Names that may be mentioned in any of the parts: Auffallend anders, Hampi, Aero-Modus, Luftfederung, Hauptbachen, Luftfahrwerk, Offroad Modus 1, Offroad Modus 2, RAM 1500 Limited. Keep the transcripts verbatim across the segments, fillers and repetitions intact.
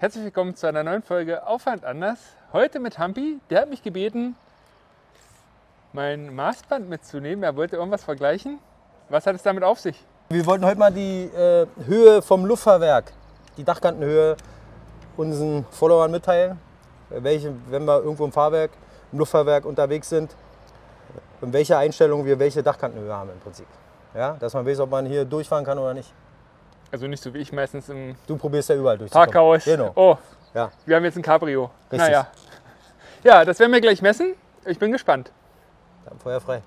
Herzlich willkommen zu einer neuen Folge Auffallend anders. Heute mit Hampi. Der hat mich gebeten, mein Maßband mitzunehmen. Er wollte irgendwas vergleichen. Was hat es damit auf sich? Wir wollten heute mal die äh, Höhe vom Luftfahrwerk, die Dachkantenhöhe, unseren Followern mitteilen. Welche, wenn wir irgendwo im Fahrwerk, im Luftfahrwerk unterwegs sind, in welcher Einstellung wir welche Dachkantenhöhe haben im Prinzip. Ja, dass man weiß, ob man hier durchfahren kann oder nicht. Also nicht so wie ich meistens im Du probierst ja überall durchzukommen. Parkhaus. Genau. Oh, ja. Wir haben jetzt ein Cabrio. Richtig. Naja. Ja, das werden wir gleich messen. Ich bin gespannt. Dann Feuer frei.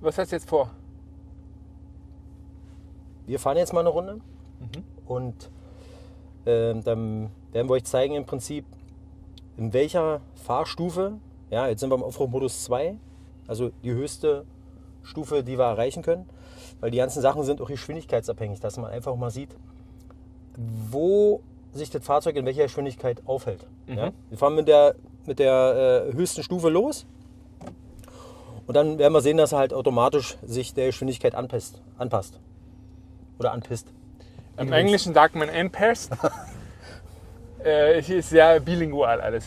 Was hast du jetzt vor? Wir fahren jetzt mal eine Runde. Mhm. Und äh, dann werden wir euch zeigen im Prinzip, in welcher Fahrstufe, ja, jetzt sind wir im Offroad Modus zwei, also die höchste Stufe, die wir erreichen können, weil die ganzen Sachen sind auch geschwindigkeitsabhängig, dass man einfach mal sieht, wo sich das Fahrzeug in welcher Geschwindigkeit aufhält. Mhm. Ja. Wir fahren mit der, mit der äh, höchsten Stufe los und dann werden wir sehen, dass er halt automatisch sich der Geschwindigkeit anpasst, anpasst oder anpisst. Im Übrigens. Englischen sagt man anpasst. Äh, es ist sehr bilingual alles.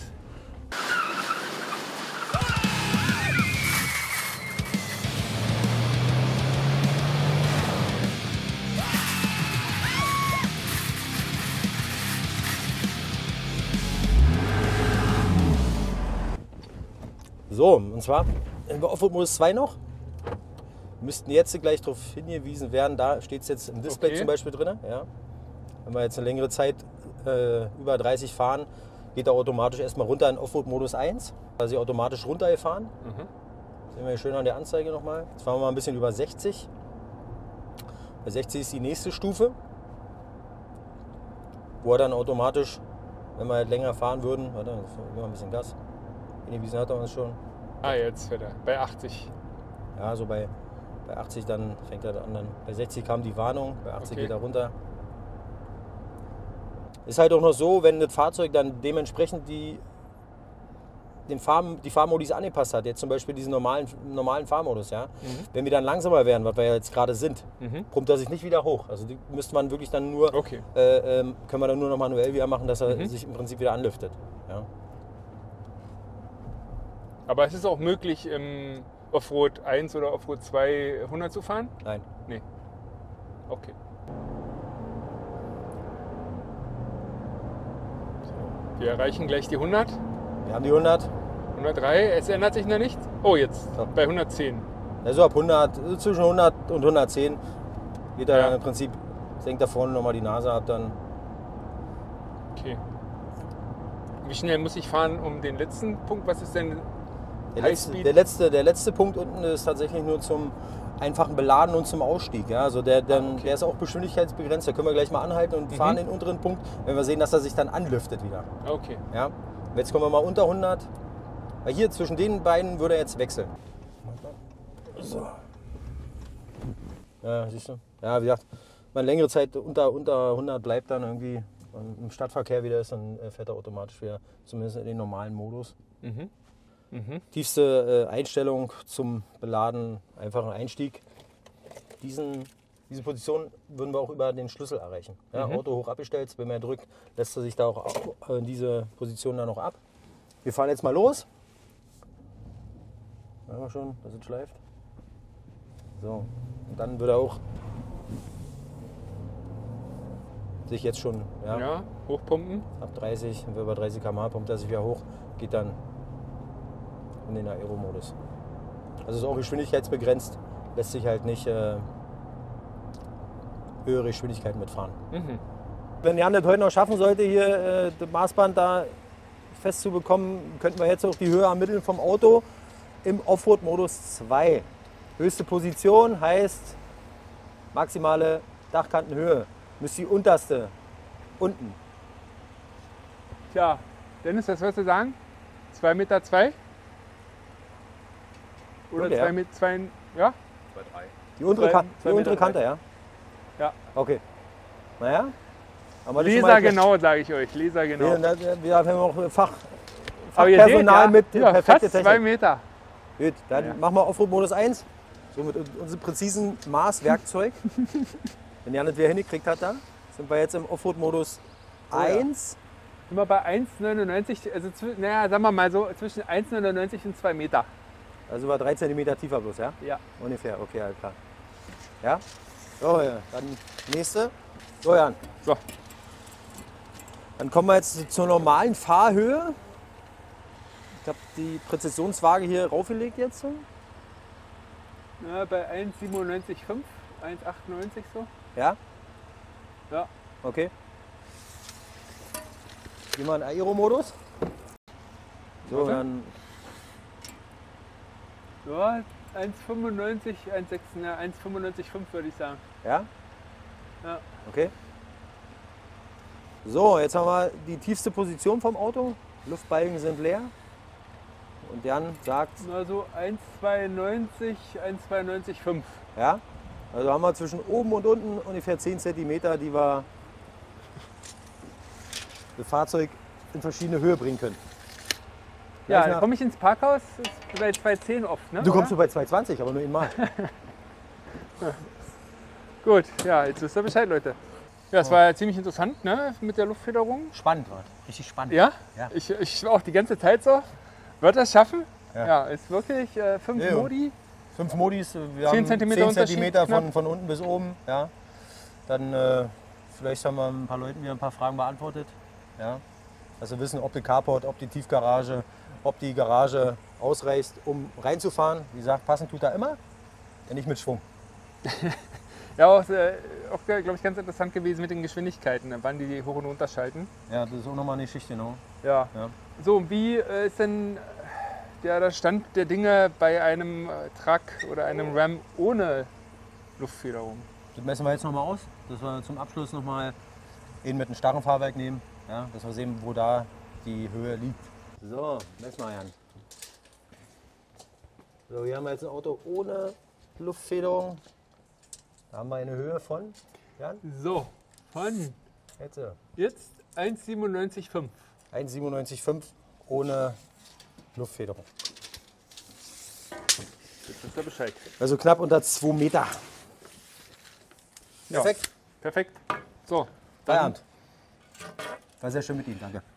So, und zwar sind wir Offroad Modus zwei noch. Wir müssten jetzt gleich darauf hingewiesen werden, da steht es jetzt im Display, okay, zum Beispiel drin. Ja. Wenn wir jetzt eine längere Zeit über dreißig fahren, geht er automatisch erstmal runter in Offroad Modus eins. Da ist er automatisch runtergefahren. Mhm. Das sehen wir schön an der Anzeige nochmal. Jetzt fahren wir mal ein bisschen über sechzig. Bei sechzig ist die nächste Stufe, wo er dann automatisch, wenn wir halt länger fahren würden, warte, geben wir ein bisschen Gas. Inwiesen hat er uns schon. Ah, jetzt wieder. Bei achtzig. Ja, so bei, bei achtzig dann fängt er an. Dann. Bei sechzig kam die Warnung, bei achtzig, okay, geht er runter. Ist halt auch noch so, wenn das Fahrzeug dann dementsprechend die, den Fahr, die Fahrmodis angepasst hat, jetzt zum Beispiel diesen normalen, normalen Fahrmodus, ja, mhm, wenn wir dann langsamer werden, was wir jetzt gerade sind, mhm, pumpt er sich nicht wieder hoch. Also die müsste man wirklich dann nur, okay, äh, ähm, können wir dann nur noch manuell wieder machen, dass er, mhm, sich im Prinzip wieder anlüftet. Ja. Aber es ist auch möglich, im Offroad eins oder Offroad zwei hundert zu fahren? Nein. Nee. Okay. Wir erreichen gleich die hundert. Wir haben die hundert. hundertdrei, es ändert sich noch nichts. Oh, jetzt ja, bei hundertzehn. Also ab hundert, zwischen hundert und hundertzehn geht er, ja, dann im Prinzip, senkt da vorne nochmal die Nase ab, dann. Okay. Wie schnell muss ich fahren um den letzten Punkt? Was ist denn der letzte, der letzte, der letzte Punkt unten ist tatsächlich nur zum einfachen Beladen und zum Ausstieg. Ja, also der, der, okay, der ist auch geschwindigkeitsbegrenzt, da können wir gleich mal anhalten und, mhm, fahren den unteren Punkt, wenn wir sehen, dass er sich dann anlüftet wieder. Okay. Ja, jetzt kommen wir mal unter hundert. Weil hier zwischen den beiden würde er jetzt wechseln. So. Ja, siehst du? Ja, wie gesagt, wenn man längere Zeit unter, unter hundert bleibt, dann irgendwie im Stadtverkehr wieder ist, dann fährt er automatisch wieder, zumindest in den normalen Modus. Mhm. Mhm. Tiefste äh, Einstellung zum Beladen, einfachen Einstieg. Diesen, diese Position würden wir auch über den Schlüssel erreichen. Ja, mhm. Auto hoch abgestellt, wenn man drückt, lässt er sich da auch äh, diese Position dann noch ab. Wir fahren jetzt mal los. Machen wir schon, dass es schleift. So, und dann wird er auch sich jetzt schon, ja, ja, hochpumpen. Ab dreißig, wenn wir über dreißig Kilometer pro Stunde pumpt er sich wieder hoch, geht dann in den Aero-Modus. Also ist auch geschwindigkeitsbegrenzt, lässt sich halt nicht äh, höhere Geschwindigkeiten mitfahren. Mhm. Wenn Jan das heute noch schaffen sollte, hier äh, das Maßband da festzubekommen, könnten wir jetzt auch die Höhe ermitteln vom Auto im Offroad Modus zwei. Höchste Position heißt maximale Dachkantenhöhe. Müsste die unterste unten. Tja, Dennis, was würdest du sagen? zwei Komma zwei Meter? Zwei? Oder zwei, mit zwei, ja? zwei, drei. Die untere, zwei, zwei die untere Kante, ja? Ja. Okay. Naja. Aber Leser genau, sage ich euch. Leser genau. Wir, wir haben auch Fach, Fachpersonal, ja, mit, ja, perfekte Technik. Fast zwei Meter. Gut, dann ja. machen wir Offroad Modus eins. So mit unserem präzisen Maßwerkzeug. Wenn ja nicht wer hingekriegt hat, da sind wir jetzt im Offroad Modus eins. Oh ja. Sind wir bei eins Komma neunundneunzig, also naja, sagen wir mal so, zwischen eins Komma neunundneunzig und zwei Meter. Also war drei Zentimeter tiefer bloß, ja? Ja. Ungefähr, okay, alles klar. Ja? So, ja. Dann nächste. So, Jan. So. Dann kommen wir jetzt zur normalen Fahrhöhe. Ich habe die Präzisionswaage hier raufgelegt jetzt. Ja, bei eins Komma siebenundneunzig Komma fünf, eins Komma achtundneunzig so. Ja? Ja. Okay. Gehen wir in Aero-Modus. So, okay. Dann. Ja, eins Komma fünfundneunzig, eins Komma sechs, ja, eins Komma fünfundneunzig Komma fünf würde ich sagen. Ja? Ja. Okay. So, jetzt haben wir die tiefste Position vom Auto. Luftbalken sind leer. Und Jan sagt. Na so eins Komma zweiundneunzig, eins Komma zweiundneunzig Komma fünf. Ja? Also haben wir zwischen oben und unten ungefähr zehn Zentimeter, die wir das Fahrzeug in verschiedene Höhe bringen können. Gleich ja, dann komme ich ins Parkhaus, ist bei zwei Komma zehn oft, ne? Du kommst nur bei zwei Komma zwanzig, aber nur einmal. Gut, ja, jetzt wisst ihr Bescheid, Leute. Ja, es war ja ziemlich interessant, ne, mit der Luftfederung. Spannend, war richtig spannend. Ja? Ja. Ich, ich war auch die ganze Zeit so. Wird das schaffen? Ja, ja, ist wirklich äh, fünf ja, Modi. Fünf Modis, wir haben zehn Zentimeter von, von unten bis oben. Ja. Dann äh, vielleicht haben wir ein paar Leuten wieder ein paar Fragen beantwortet. Ja. Dass wir wissen, ob der Carport, ob die Tiefgarage, ob die Garage ausreicht, um reinzufahren. Wie gesagt, passen tut er immer, wenn nicht mit Schwung. Ja, auch, äh, auch glaube ich, ganz interessant gewesen mit den Geschwindigkeiten, wann die, die hoch und runter schalten. Ja, das ist auch nochmal eine Geschichte, genau. Ja. Ja. So, wie äh, ist denn der, der Stand der Dinge bei einem äh, Truck oder einem Ram ohne Luftfederung? Das messen wir jetzt nochmal aus, dass wir zum Abschluss nochmal eben mit einem starren Fahrwerk nehmen, ja, dass wir sehen, wo da die Höhe liegt. So, messen wir, Jan. So, hier haben wir jetzt ein Auto ohne Luftfederung. Da haben wir eine Höhe von, Jan? So, von jetzt, jetzt eins Komma siebenundneunzig Komma fünf. eins Komma siebenundneunzig Komma fünf ohne Luftfederung. Jetzt wisst ihr Bescheid. Also knapp unter zwei Meter. Perfekt. Ja, perfekt. So, dann. Feierabend. War sehr schön mit Ihnen, danke.